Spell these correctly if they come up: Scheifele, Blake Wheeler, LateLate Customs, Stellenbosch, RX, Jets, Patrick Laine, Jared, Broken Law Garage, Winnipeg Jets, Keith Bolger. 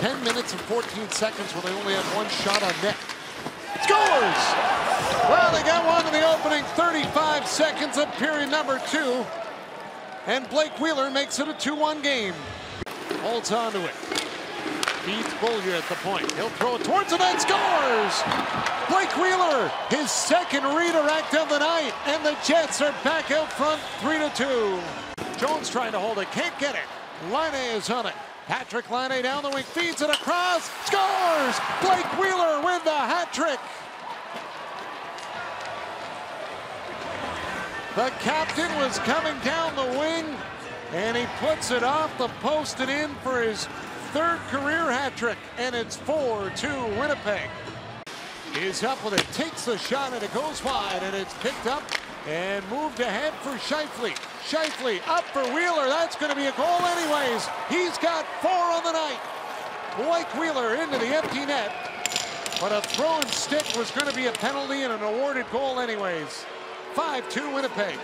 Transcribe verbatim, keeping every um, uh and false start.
ten minutes and fourteen seconds when they only had one shot on net. Scores! Well, they got one in the opening thirty-five seconds of period number two. And Blake Wheeler makes it a two one game. Holds on to it. Keith Bolger at the point. He'll throw it towards the net. Scores! Blake Wheeler, his second redirect of the night. And the Jets are back out front, three to two. Jones trying to hold it. Can't get it. Laine is on it. Patrick Laine down the wing, feeds it across, scores! Blake Wheeler with the hat trick. The captain was coming down the wing, and he puts it off the post and in for his third career hat trick, and it's four two Winnipeg. He's up with it, takes the shot, and it goes wide, and it's picked up and moved ahead for Scheifele. Scheifele up for Wheeler. That's going to be a goal anyways. He's got four on the night. Blake Wheeler into the empty net. But a thrown stick was going to be a penalty and an awarded goal anyways. five two Winnipeg.